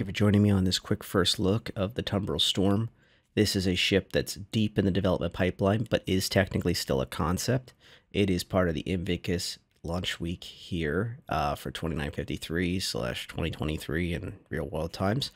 Thank you for joining me on this quick first look of the Tumbril Storm. This is a ship that's deep in the development pipeline, but is technically still a concept. It is part of the Invictus launch week here for 2953/2023 in real world times.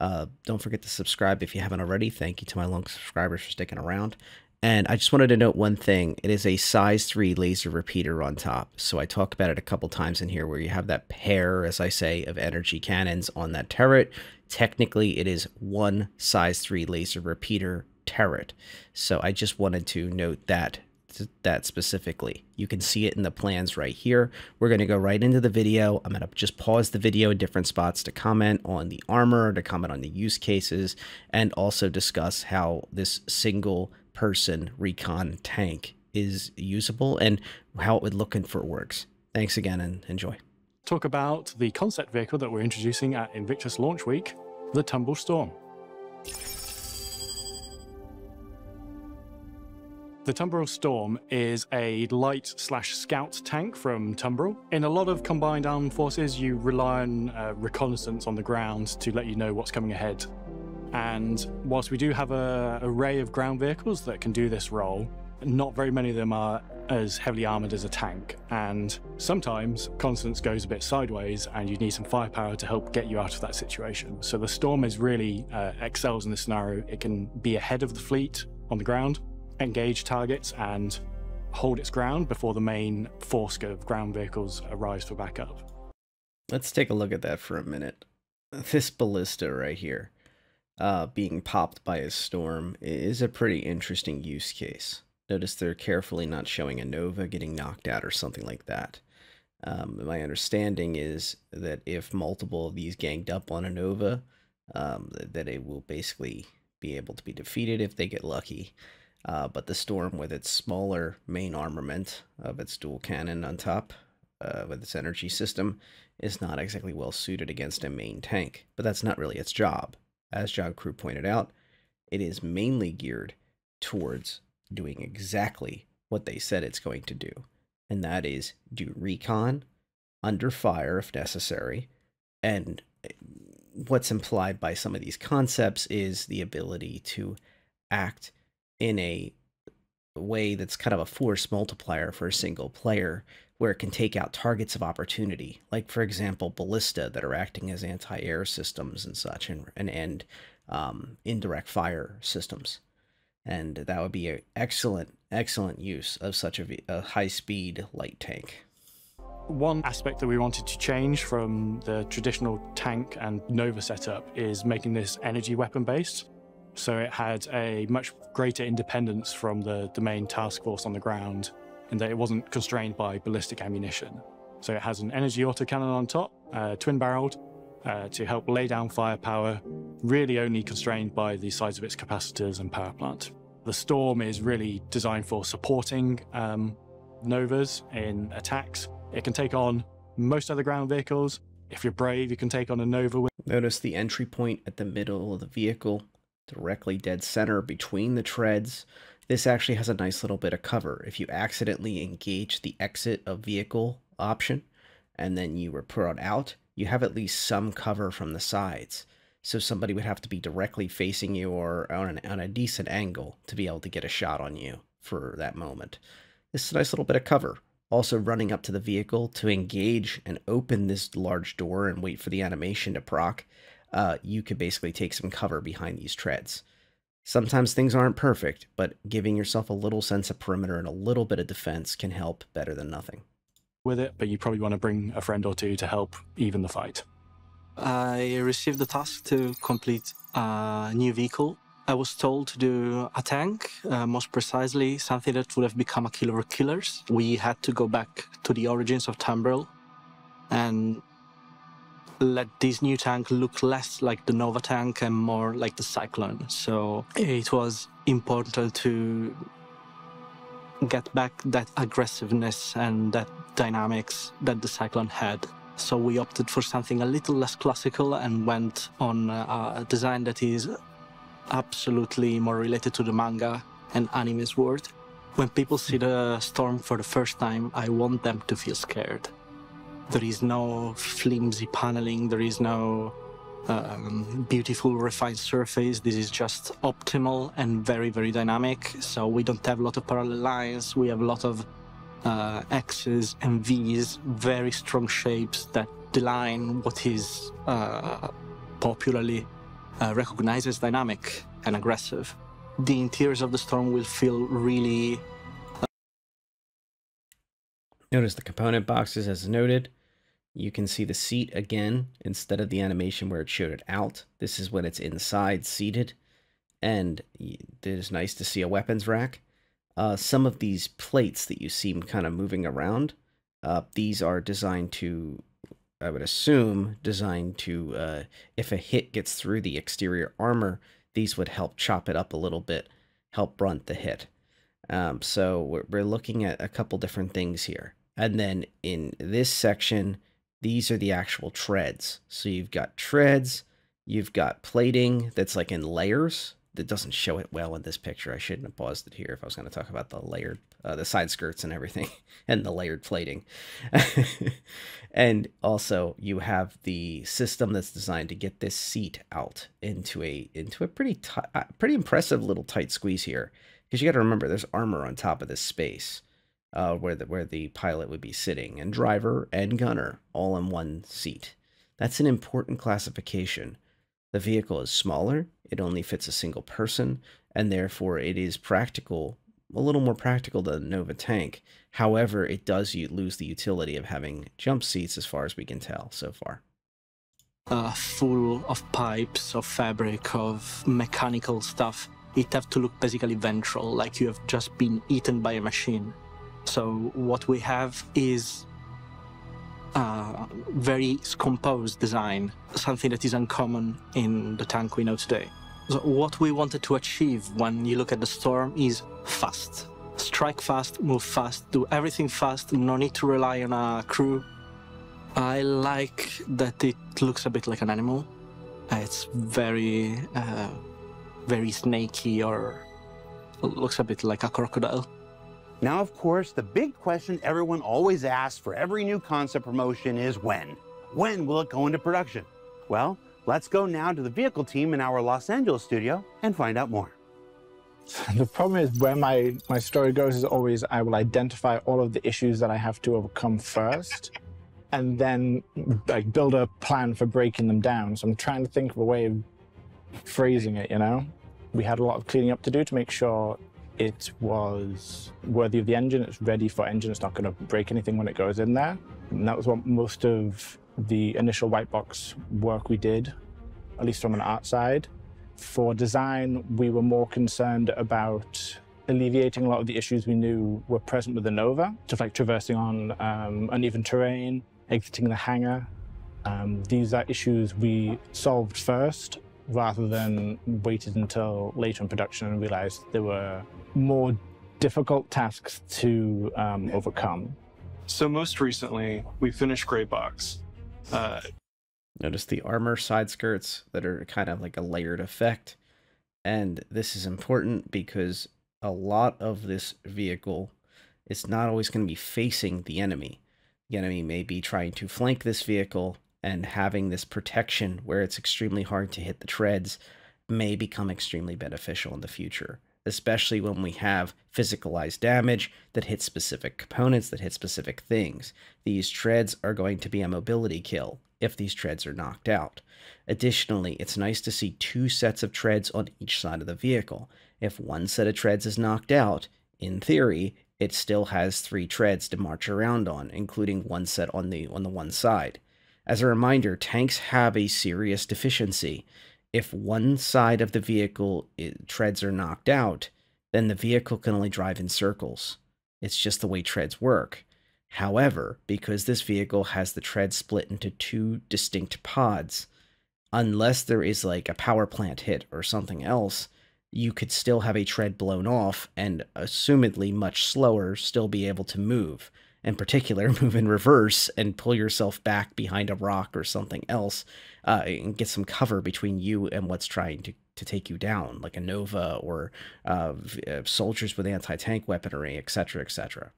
Don't forget to subscribe if you haven't already. Thank you to my long subscribers for sticking around. And I just wanted to note one thing. It is a size 3 laser repeater on top. So I talk about it a couple times in here where you have that pair, as I say, of energy cannons on that turret. Technically, it is one size 3 laser repeater turret. So I just wanted to note that specifically. You can see it in the plans right here. We're going to go right into the video. I'm going to just pause the video in different spots to comment on the armor, to comment on the use cases, and also discuss how this single person recon tank is usable and how it would look and for works. Thanks again and enjoy. Talk about the concept vehicle that we're introducing at Invictus launch week, the Tumbril Storm. The Tumbril Storm is a light/scout tank from Tumbril. In a lot of combined armed forces, you rely on reconnaissance on the ground to let you know what's coming ahead. And whilst we do have an array of ground vehicles that can do this role, not very many of them are as heavily armoured as a tank. And sometimes Constance goes a bit sideways and you need some firepower to help get you out of that situation. So the Storm is really excels in this scenario. It can be ahead of the fleet on the ground, engage targets and hold its ground before the main force of ground vehicles arrives for backup. Let's take a look at that for a minute. This Ballista right here, being popped by a Storm, is a pretty interesting use case. Notice they're carefully not showing a Nova getting knocked out or something like that. My understanding is that if multiple of these ganged up on a Nova, that it will basically be able to be defeated if they get lucky. But the Storm, with its smaller main armament of its dual cannon on top, with its energy system, is not exactly well suited against a main tank. But that's not really its job. As John Crew pointed out, it is mainly geared towards doing exactly what they said it's going to do. And that is do recon, under fire if necessary, and what's implied by some of these concepts is the ability to act in a way that's kind of a force multiplier for a single player, where it can take out targets of opportunity, like, for example, Ballista that are acting as anti-air systems and such, and indirect fire systems. And that would be an excellent use of such a high-speed light tank. One aspect that we wanted to change from the traditional tank and Nova setup is making this energy weapon-based. So it had a much greater independence from the main task force on the ground, in that it wasn't constrained by ballistic ammunition. So it has an energy autocannon on top, twin-barreled, to help lay down firepower, really only constrained by the size of its capacitors and power plant. The Storm is really designed for supporting Novas in attacks. It can take on most other ground vehicles. If you're brave, you can take on a Nova. Notice the entry point at the middle of the vehicle, directly dead center between the treads. This actually has a nice little bit of cover. If you accidentally engage the exit of vehicle option and then you were put out, you have at least some cover from the sides. So somebody would have to be directly facing you or on a decent angle to be able to get a shot on you for that moment. This is a nice little bit of cover. Also running up to the vehicle to engage and open this large door and wait for the animation to proc. You could basically take some cover behind these treads. Sometimes things aren't perfect, but giving yourself a little sense of perimeter and a little bit of defense can help better than nothing. With it, but you probably want to bring a friend or two to help even the fight. I received the task to complete a new vehicle. I was told to do a tank, most precisely something that would have become a killer of killers. We had to go back to the origins of Tumbril and let this new tank look less like the Nova tank and more like the Cyclone. So it was important to get back that aggressiveness and that dynamics that the Cyclone had. So we opted for something a little less classical and went on a design that is absolutely more related to the manga and anime's world. When people see the Storm for the first time, I want them to feel scared. There is no flimsy paneling, there is no beautiful refined surface. This is just optimal and very, very dynamic. So we don't have a lot of parallel lines. We have a lot of X's and V's, very strong shapes that deline what is popularly recognized as dynamic and aggressive. The interiors of the Storm will feel really... Notice the component boxes as noted. You can see the seat again, instead of the animation where it showed it out. This is when it's inside, seated, and it is nice to see a weapons rack. Some of these plates that you see kind of moving around, these are designed to, I would assume, designed to, if a hit gets through the exterior armor, these would help chop it up a little bit, help brunt the hit. So we're looking at a couple different things here. And then in this section, these are the actual treads. So you've got treads, you've got plating that's like in layers. That doesn't show it well in this picture. I shouldn't have paused it here if I was going to talk about the layered, the side skirts and everything, and the layered plating. And also you have the system that's designed to get this seat out into a pretty impressive little tight squeeze here. Because you got to remember, there's armor on top of this space where the pilot would be sitting, and driver and gunner all in one seat. That's an important classification. The vehicle is smaller, it only fits a single person, and therefore it is practical, a little more practical than the Nova tank. However, it does lose the utility of having jump seats as far as we can tell so far. Full of pipes, of fabric, of mechanical stuff. It has to look basically ventral, like you have just been eaten by a machine. So what we have is very composed design, something that is uncommon in the tank we know today. So what we wanted to achieve when you look at the Storm is fast. Strike fast, move fast, do everything fast, no need to rely on a crew. I like that it looks a bit like an animal. It's very, very snaky, or looks a bit like a crocodile. Now, of course, the big question everyone always asks for every new concept promotion is when? When will it go into production? Well, let's go now to the vehicle team in our Los Angeles studio and find out more. The problem is where my story goes is always I will identify all of the issues that I have to overcome first and then like build a plan for breaking them down. So I'm trying to think of a way of phrasing it, you know? We had a lot of cleaning up to do to make sure it was worthy of the engine, it's ready for engine, it's not going to break anything when it goes in there. And that was what most of the initial white box work we did, at least from an art side. For design, we were more concerned about alleviating a lot of the issues we knew were present with the Nova, just like traversing on uneven terrain, exiting the hangar. These are issues we solved first, rather than waited until later in production and realized there were more difficult tasks to overcome. So most recently, we finished Grey Box. Notice the armor side skirts that are kind of like a layered effect. And this is important because a lot of this vehicle is not always going to be facing the enemy. The enemy may be trying to flank this vehicle, and having this protection where it's extremely hard to hit the treads may become extremely beneficial in the future, especially when we have physicalized damage that hits specific components, that hit specific things. These treads are going to be a mobility kill if these treads are knocked out. Additionally, it's nice to see two sets of treads on each side of the vehicle. If one set of treads is knocked out, in theory, it still has three treads to march around on, including one set on the one side. As a reminder, tanks have a serious deficiency. If one side of the vehicle treads are knocked out, then the vehicle can only drive in circles. It's just the way treads work. However, because this vehicle has the treads split into two distinct pods, unless there is like a power plant hit or something else, you could still have a tread blown off and, assumedly much slower, still be able to move. In particular, move in reverse and pull yourself back behind a rock or something else and get some cover between you and what's trying to take you down, like a Nova or soldiers with anti-tank weaponry, etc., etc.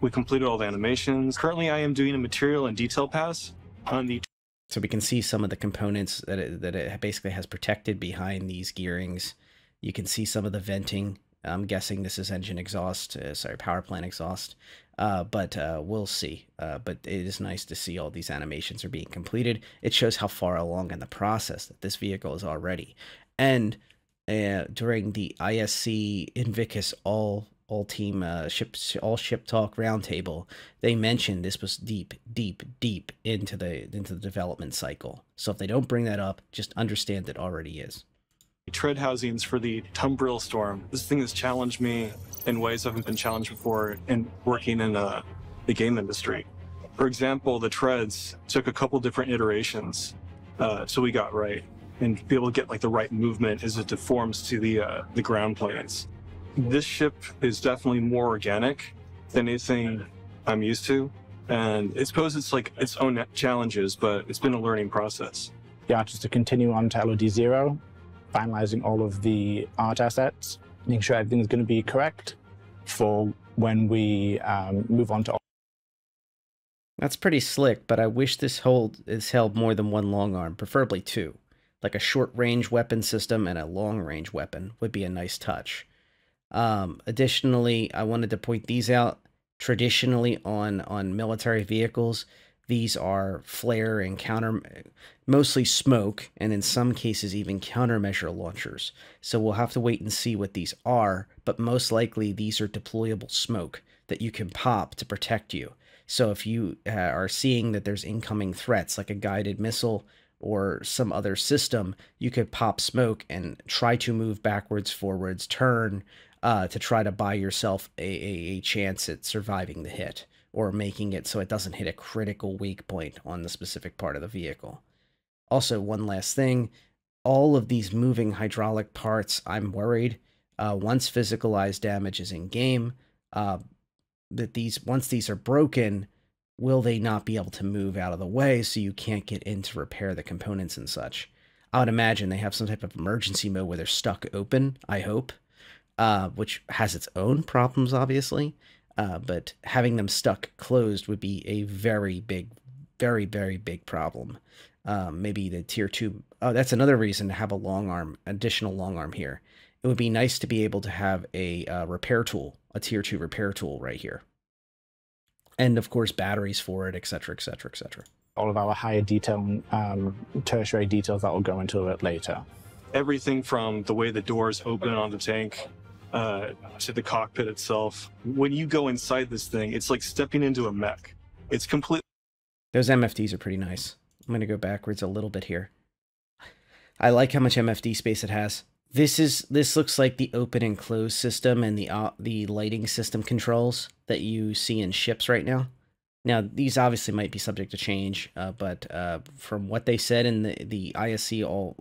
We completed all the animations. Currently, I am doing a material and detail pass on the So we can see some of the components that it basically has protected behind these gearings. You can see some of the venting. I'm guessing this is engine exhaust, sorry, power plant exhaust, but we'll see. But it is nice to see all these animations are being completed. It shows how far along in the process that this vehicle is already. And during the ISC Invictus all ship talk roundtable, they mentioned this was deep into the development cycle. So if they don't bring that up, just understand it already is. Tread housings for the Tumbril Storm. This thing has challenged me in ways I haven't been challenged before in working in the game industry. For example, the treads took a couple different iterations so we got right and be able to get like the right movement as it deforms to the ground planes. This ship is definitely more organic than anything I'm used to, and it poses it's like its own challenges, but it's been a learning process. Yeah, just to continue on to LOD0. Finalizing all of the art assets, making sure everything's going to be correct for when we move on to. That's pretty slick, but I wish this held more than one long arm, preferably two. Like a short-range weapon system and a long-range weapon would be a nice touch. Additionally, I wanted to point these out. Traditionally, on military vehicles, these are flare and counter, mostly smoke, and in some cases even countermeasure launchers. So we'll have to wait and see what these are, but most likely these are deployable smoke that you can pop to protect you. So if you are seeing that there's incoming threats, like a guided missile or some other system, you could pop smoke and try to move backwards, forwards, turn to try to buy yourself a chance at surviving the hit, or making it so it doesn't hit a critical weak point on the specific part of the vehicle. Also, one last thing, all of these moving hydraulic parts, I'm worried, once physicalized damage is in game, once these are broken, will they not be able to move out of the way so you can't get in to repair the components and such? I would imagine they have some type of emergency mode where they're stuck open, I hope, which has its own problems, obviously. But having them stuck closed would be a very big, very, very big problem. Maybe the tier 2. Oh, that's another reason to have a long arm, additional long arm here. It would be nice to be able to have a repair tool, a tier 2 repair tool right here. And of course, batteries for it, et cetera, et cetera, et cetera. All of our higher detail, tertiary details that will go into it later. Everything from the way the doors open on the tank, to the cockpit itself. When you go inside this thing, it's like stepping into a mech. It's completely. Those MFDs are pretty nice. I'm going to go backwards a little bit here. I like how much MFD space it has. This looks like the open and close system and the lighting system controls that you see in ships right now. Now, these obviously might be subject to change, but from what they said in the ISC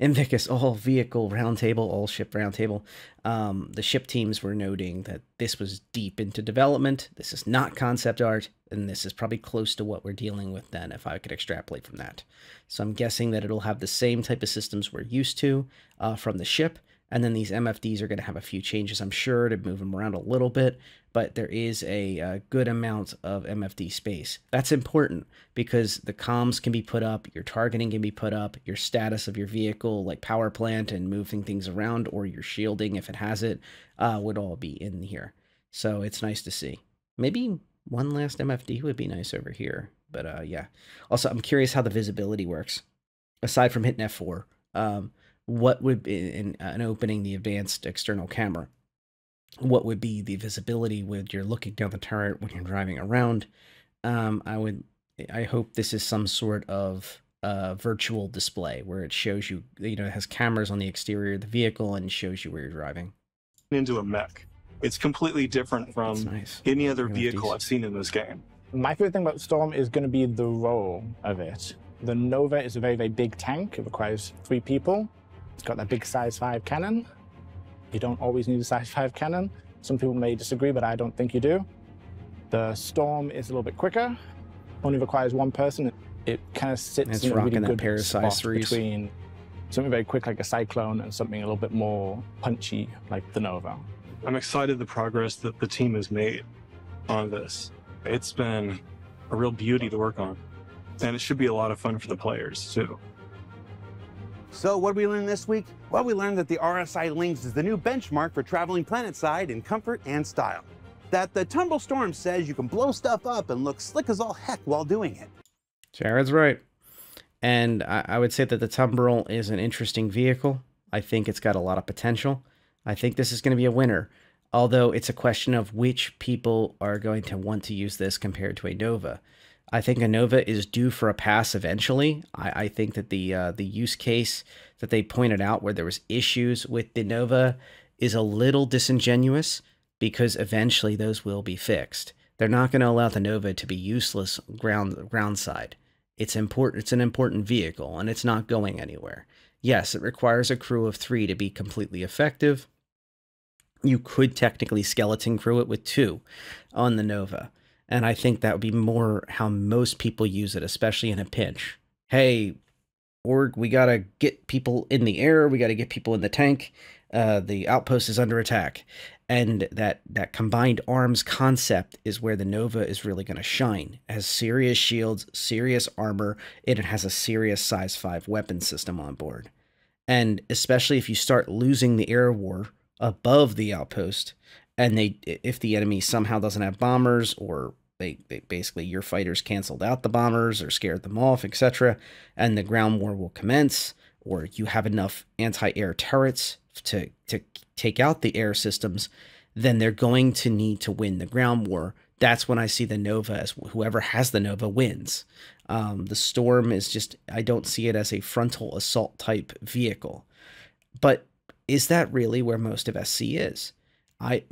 Invictus all vehicle roundtable, all ship roundtable, the ship teams were noting that this was deep into development. This is not concept art, and this is probably close to what we're dealing with then, if I could extrapolate from that. So I'm guessing that it'll have the same type of systems we're used to from the ship, and then these MFDs are going to have a few changes, I'm sure, to move them around a little bit, but there is a good amount of MFD space. That's important because the comms can be put up, your targeting can be put up, your status of your vehicle, like power plant and moving things around, or your shielding, if it has it, would all be in here. So it's nice to see. Maybe one last MFD would be nice over here, but yeah. Also, I'm curious how the visibility works, aside from hitting F4. What would be in opening the advanced external camera? What would be the visibility when you're looking down the turret when you're driving around? I hope this is some sort of virtual display where it shows you, it has cameras on the exterior of the vehicle and shows you where you're driving. Into a mech, it's completely different from any other vehicle I've seen in this game. My favorite thing about Storm is going to be the role of it. The Nova is a very, very big tank. It requires 3 people. It's got that big size 5 cannon. You don't always need a size 5 cannon. Some people may disagree, but I don't think you do. The Storm is a little bit quicker. Only requires 1 person. It kind of sits in a really good spot between something very quick like a Cyclone and something a little bit more punchy like the Nova. I'm excited the progress that the team has made on this. It's been a real beauty to work on. and it should be a lot of fun for the players too. So what did we learn this week? Well, we learned that the RSI Lynx is the new benchmark for traveling planetside in comfort and style. That the Tumbril Storm says you can blow stuff up and look slick as all heck while doing it. Jared's right. And I would say that the Tumbril is an interesting vehicle. I think it's got a lot of potential. I think this is going to be a winner. Although it's a question of which people are going to want to use this compared to a Nova. I think a Nova is due for a pass eventually. I think that the use case that they pointed out where there was issues with the Nova is a little disingenuous, because eventually those will be fixed. They're not going to allow the Nova to be useless groundside. It's important. It's an important vehicle, and it's not going anywhere. Yes, it requires a crew of 3 to be completely effective. You could technically skeleton crew it with 2 on the Nova. And I think that would be more how most people use it, especially in a pinch. Hey, org, we got to get people in the air. We got to get people in the tank. The outpost is under attack. And that combined arms concept is where the Nova is really going to shine. It has serious shields, serious armor, and it has a serious size 5 weapon system on board. And especially if you start losing the air war above the outpost, and if the enemy somehow doesn't have bombers, or they basically your fighters canceled out the bombers or scared them off, etc., and the ground war will commence, or you have enough anti-air turrets to take out the air systems, then they're going to need to win the ground war. That's when I see the Nova as whoever has the Nova wins. The Storm is just, I don't see it as a frontal assault type vehicle. But is that really where most of SC is? I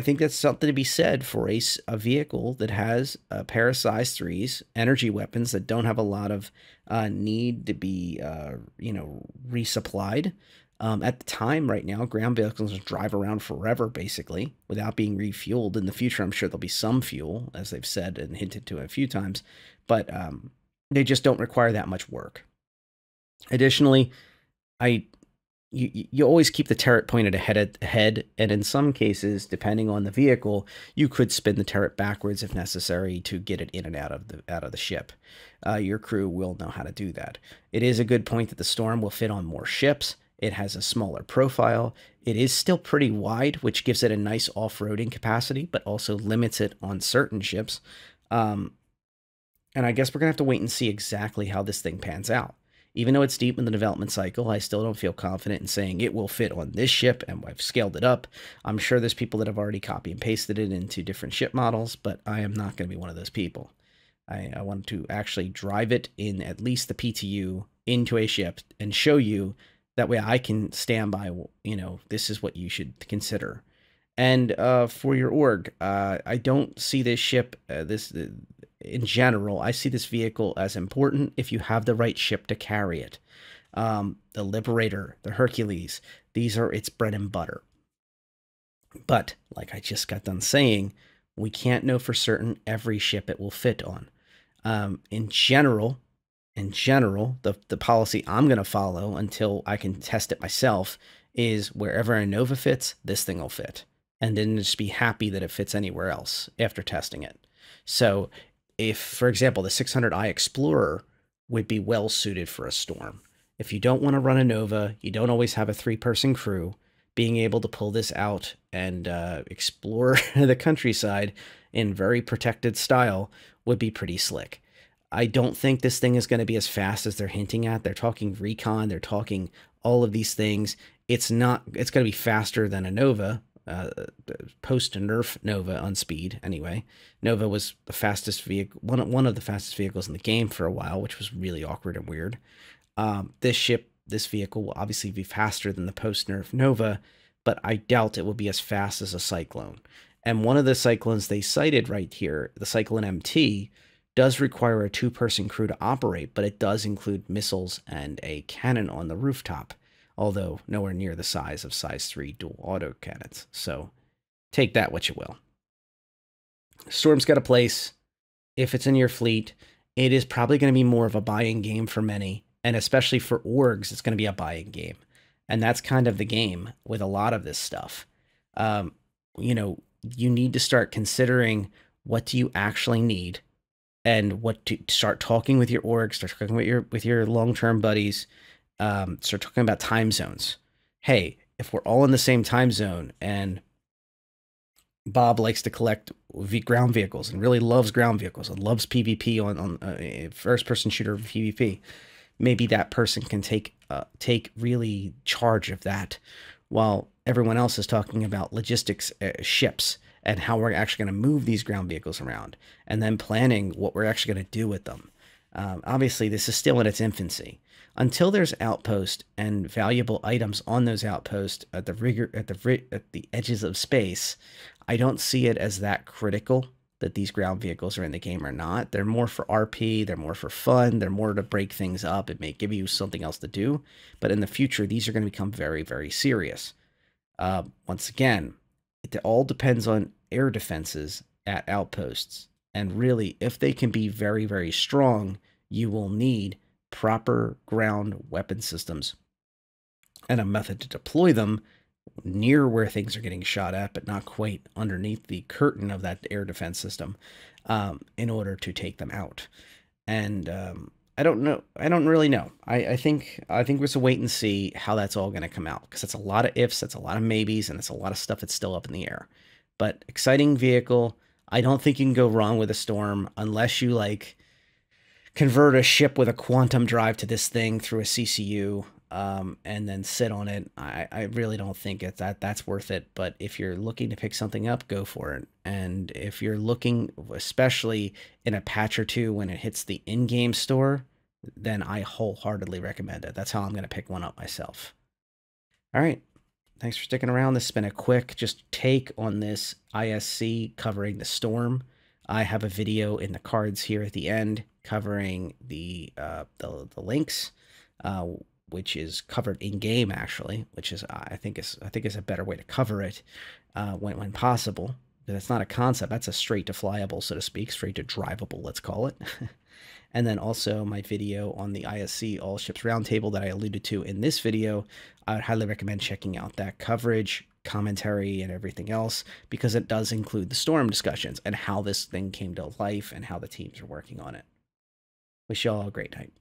think that's something to be said for a vehicle that has parasize 3s, energy weapons that don't have a lot of need to be, resupplied. At the time right now, ground vehicles drive around forever, basically, without being refueled. In the future, I'm sure there'll be some fuel, as they've said and hinted to a few times, but they just don't require that much work. Additionally, you always keep the turret pointed ahead, and in some cases, depending on the vehicle, you could spin the turret backwards if necessary to get it in and out of the ship. Your crew will know how to do that. It is a good point that the Storm will fit on more ships. It has a smaller profile. It is still pretty wide, which gives it a nice off-roading capacity, but also limits it on certain ships. And I guess we're going to have to wait and see exactly how this thing pans out. Even though it's deep in the development cycle, I still don't feel confident in saying it will fit on this ship, and I've scaled it up. I'm sure there's people that have already copy and pasted it into different ship models, but I am not going to be one of those people. I want to actually drive it in at least the PTU into a ship and show you. That way I can stand by, this is what you should consider. And for your org, I don't see this ship, in general, I see this vehicle as important if you have the right ship to carry it. The Liberator, the Hercules, these are its bread and butter. But, like I just got done saying, we can't know for certain every ship it will fit on. In general, the policy I'm going to follow until I can test it myself is wherever a Nova fits, this thing will fit. And then just be happy that it fits anywhere else after testing it. So if, for example, the 600i Explorer would be well suited for a Storm. If you don't want to run a Nova, you don't always have a 3-person crew, being able to pull this out and explore the countryside in very protected style would be pretty slick. I don't think this thing is going to be as fast as they're hinting at. They're talking recon. They're talking all of these things. It's going to be faster than a Nova, post-nerf Nova on speed. Anyway, Nova was the fastest vehicle, one of the fastest vehicles in the game for a while, which was really awkward and weird. This vehicle will obviously be faster than the post-nerf Nova, but I doubt it will be as fast as a Cyclone. And one of the Cyclones they cited right here, the Cyclone MT, does require a 2-person crew to operate, but it does include missiles and a cannon on the rooftop, although nowhere near the size of size 3 dual auto cannons. So take that what you will. Storm's got a place. If it's in your fleet, it is probably going to be more of a buy-in game for many, and especially for orgs, it's going to be a buy-in game. And that's kind of the game with a lot of this stuff. You need to start considering, what do you actually need? and what to start talking with your org, start talking with your long-term buddies, start talking about time zones. Hey, if we're all in the same time zone and Bob likes to collect ground vehicles and really loves ground vehicles and loves PvP on first-person shooter PvP, maybe that person can take really charge of that while everyone else is talking about logistics, ships, and how we're actually going to move these ground vehicles around, and then planning what we're actually going to do with them. Obviously, this is still in its infancy. Until there's outposts and valuable items on those outposts at the edges of space, I don't see it as that critical that these ground vehicles are in the game or not. They're more for RP, they're more for fun, they're more to break things up. It may give you something else to do, but in the future, these are going to become very, very serious. Once again, it all depends on air defenses at outposts. And really, if they can be very, very strong, you will need proper ground weapon systems and a method to deploy them near where things are getting shot at, but not quite underneath the curtain of that air defense system, in order to take them out. And I don't know. I don't really know. I think we're just wait and see how that's all going to come out, because that's a lot of ifs, that's a lot of maybes, and that's a lot of stuff that's still up in the air. But exciting vehicle. I don't think you can go wrong with a Storm unless you like convert a ship with a quantum drive to this thing through a CCU, and then sit on it. I really don't think that's worth it. But if you're looking to pick something up, go for it. And if you're looking, especially in a patch or two when it hits the in-game store, then I wholeheartedly recommend it. That's how I'm going to pick one up myself. All right. Thanks for sticking around. This has been a quick just take on this ISC covering the Storm. I have a video in the cards here at the end covering the Lynx, which is covered in game actually, which is I think is a better way to cover it when possible. That's not a concept. That's a straight to flyable, so to speak, straight to drivable. Let's call it. And then also my video on the ISC All Ships Roundtable that I alluded to in this video. I would highly recommend checking out that coverage, commentary, and everything else, because it does include the Storm discussions and how this thing came to life and how the teams are working on it. Wish you all a great night.